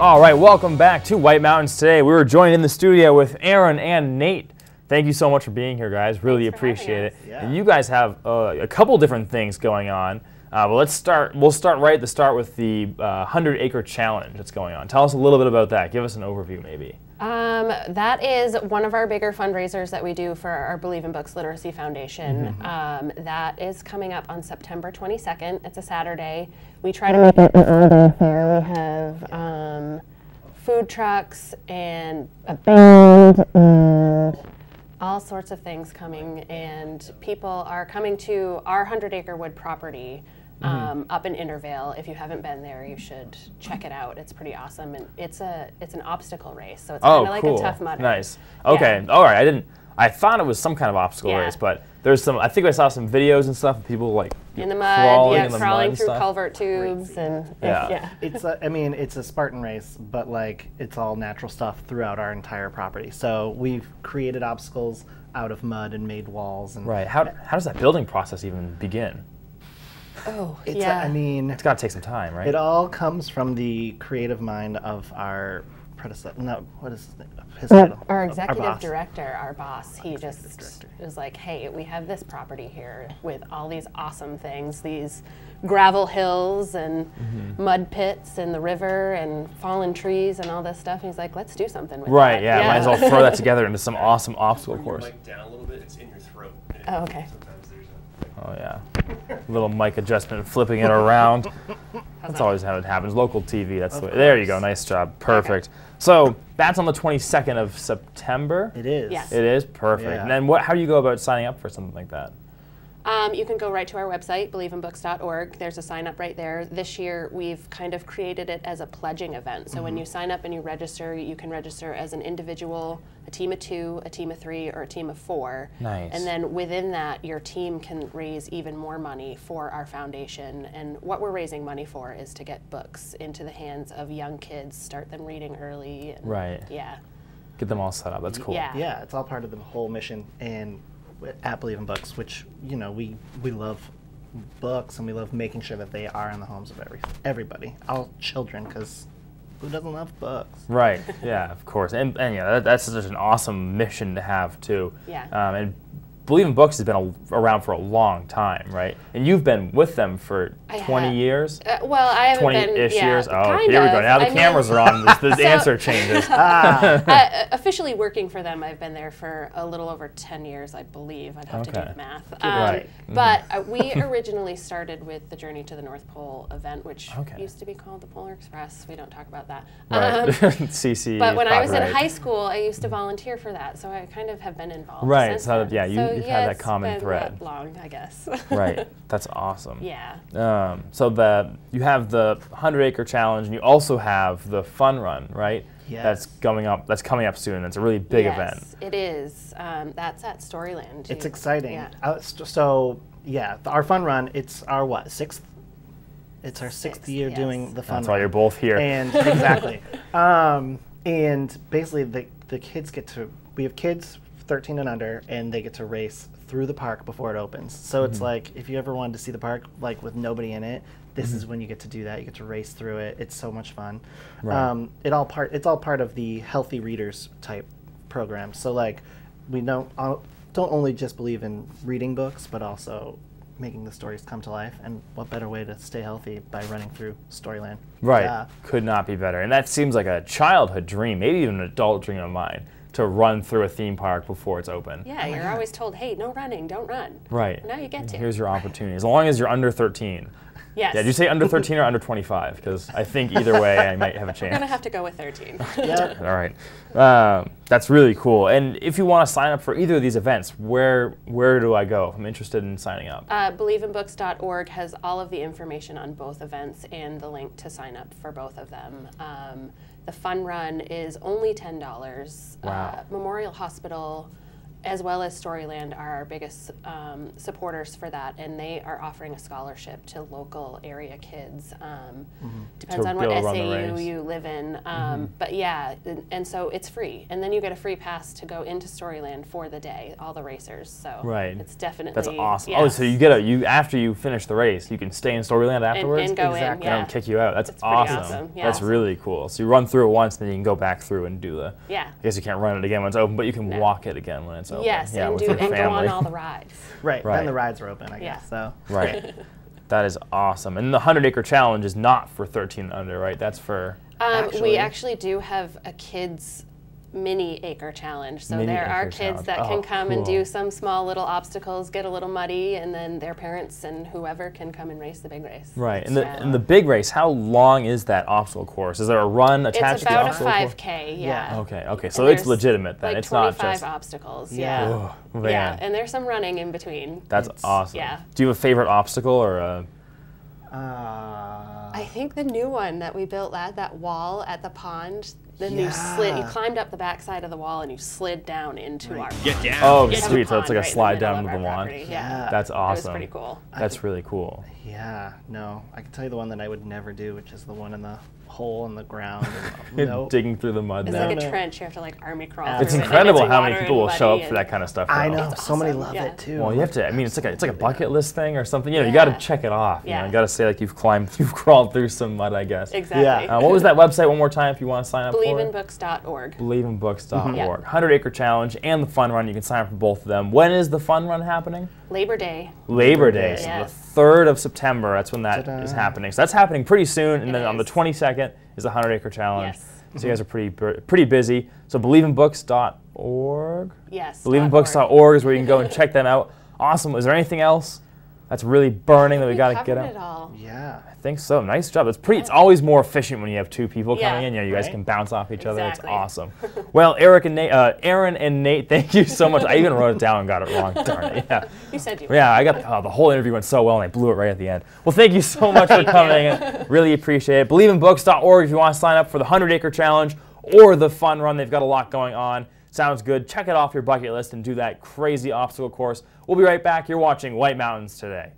All right, welcome back to White Mountains Today. We were joined in the studio with Aaron and Nate. Thank you so much for being here, guys. Really appreciate it. Yeah. And you guys have a couple different things going on. Well, let's start. We'll start right at the start with the 100-acre challenge that's going on. Tell us a little bit about that. Give us an overview, maybe. That is one of our bigger fundraisers that we do for our Believe in Books Literacy Foundation. Mm-hmm. That is coming up on September 22nd. It's a Saturday. We try to make it an all-day fair. We have food trucks and a band and all sorts of things coming, and people are coming to our 100-acre wood property. Up in Intervale. If you haven't been there, you should check it out. It's pretty awesome, and it's an obstacle race, so it's kind of like a Tough Mudder. Nice. Okay. Yeah. All right. I thought it was some kind of obstacle race, but there's some. I think I saw some videos and stuff of people like in the mud, crawling through culvert tubes, and yeah. It's I mean, it's a Spartan race, but like it's all natural stuff throughout our entire property. So we've created obstacles out of mud and made walls. And right. How does that building process even begin? Oh, I mean, it's got to take some time, right? It all comes from the creative mind of our predecessor. No, what is his title? Our executive director, our boss. He just was like, hey, we have this property here with all these awesome things, these gravel hills and mud pits and the river and fallen trees and all this stuff. And he's like, let's do something with that. Right, yeah, might as well throw that together into some awesome obstacle course. Mic down a little bit, it's in your throat. Oh, okay. Oh, yeah. Little mic adjustment, flipping it around. That's always how it happens. Local TV, that's the way. There you go. Nice job. Perfect. Okay. So that's on the 22nd of September? It is. Yes. It is? Perfect. Yeah. And then how do you go about signing up for something like that? You can go right to our website, believeinbooks.org. There's a sign up right there. This year, we've kind of created it as a pledging event. So when you sign up and you register, you can register as an individual, a team of 2, a team of 3, or a team of 4. Nice. And then within that, your team can raise even more money for our foundation. And what we're raising money for is to get books into the hands of young kids, start them reading early. And right. Yeah. Get them all set up. That's cool. Yeah. Yeah, it's all part of the whole mission. And at Believe in Books, which, you know, we love books and we love making sure that they are in the homes of everybody, all children, because who doesn't love books? Right, yeah, of course. And yeah, that's such an awesome mission to have, too. Yeah. And Believe in Books has been around for a long time, right? And you've been with them for 20 years? Well, I haven't been, 20-ish years? Oh, here we go. Now the cameras are on. This answer changes. Officially working for them, I've been there for a little over 10 years, I believe. I'd have to do the math. Right. But we originally started with the Journey to the North Pole event, which used to be called the Polar Express. We don't talk about that. Right. CC. But when I was in high school, I used to volunteer for that, so I kind of have been involved. Right. So, yeah, you've had that common thread. It's been long, I guess. Right. That's awesome. Yeah. So you have the 100-acre challenge, and you also have the fun run, right? Yes. That's coming up soon. It's a really big event. Yes, it is. That's at Story Land. It's exciting. Yeah. Our fun run. It's our sixth year doing the fun run. That's why you're both here. And exactly. And basically, the kids get to. We have kids 13 and under, and they get to race through the park before it opens. So it's like, if you ever wanted to see the park like with nobody in it, this is when you get to do that. You get to race through it. It's so much fun. Right. It's all part of the Healthy Readers type program. So like, we don't only just believe in reading books, but also making the stories come to life. And what better way to stay healthy by running through Storyland? Right. Yeah. Could not be better. And that seems like a childhood dream, maybe even an adult dream of mine, to run through a theme park before it's open. Yeah, you're always told, hey, no running, don't run. Right. Now you get to. Here's your opportunity, as long as you're under 13. Yes. Yeah, did you say under 13 or under 25? Because I think either way I might have a chance. We're going to have to go with 13. Yep. All right. That's really cool. And if you want to sign up for either of these events, where do I go if I'm interested in signing up? Believeinbooks.org has all of the information on both events and the link to sign up for both of them. The fun run is only $10. Wow. Memorial Hospital as well as Storyland are our biggest supporters for that, and they are offering a scholarship to local area kids. Depends on what SAU you live in, but yeah, and so it's free, and then you get a free pass to go into Storyland for the day, all the racers. So it's definitely awesome. Yeah. Oh, so you get a after you finish the race, you can stay in Storyland afterwards and go in. Yeah. And kick you out. That's awesome. Yeah. That's really cool. So you run through it once, and then you can go back through and do the. Yeah. I guess you can't run it again when it's open, but you can walk it again when it's open. Yes, yeah, and go on all the rides. Right. Then the rides are open, I guess. So. Right. That is awesome. And the 100-acre challenge is not for 13 and under, right? That's for. We actually do have a kids' mini-acre challenge. So there are kids that can come and do some small little obstacles, get a little muddy, and then their parents and whoever can come and race the big race. Right. And, the big race, how long is that obstacle course? Is there a run attached to the obstacle course? It's about a 5K, yeah. Okay, okay. So it's legitimate then. Like it's not just 25 obstacles, yeah. Oh, man. Yeah, and there's some running in between. That's awesome. Yeah. Do you have a favorite obstacle or a... I think the new one that we built, that wall at the pond, then you slid. You climbed up the backside of the wall and you slid down into our. Get down. Oh, sweet! So it's like a slide down into the lawn. Yeah, that's awesome. That was pretty cool. That's really cool. Yeah. No, I can tell you the one that I would never do, which is the one in the hole in the ground. Nope. Digging through the mud. It's like a trench. You have to like army crawl. It's incredible how many people will show up for that kind of stuff. I know. So many love it too. Well, you have to. I mean, it's like a bucket list thing or something. You know, you got to check it off. Yeah. You got to say like you've crawled through some mud, I guess. Exactly. What was that website one more time if you want to sign up? Believeinbooks.org. Believeinbooks.org. 100-acre challenge and the fun run. You can sign up for both of them. When is the fun run happening? Labor Day. Labor Day. So the 3rd of September, that's when that is happening. So that's happening pretty soon. And then on the 22nd is the 100-acre challenge. Yes. So you guys are pretty busy. So believeinbooks.org? Yes. Believeinbooks.org is where you can go and check them out. Awesome. Is there anything else that's really burning that we got to get out? It all. Yeah. I think so. Nice job. That's pretty. It's always more efficient when you have two people coming in. Yeah, you guys can bounce off each other. It's awesome. Well, Aaron and Nate, thank you so much. I even wrote it down and got it wrong. Darn it. Yeah. You said you. Yeah, I got the whole interview went so well and I blew it right at the end. Well, thank you so much for coming. Really appreciate it. Believeinbooks.org if you want to sign up for the 100-acre challenge or the fun run. They've got a lot going on. Sounds good. Check it off your bucket list and do that crazy obstacle course. We'll be right back. You're watching White Mountains Today.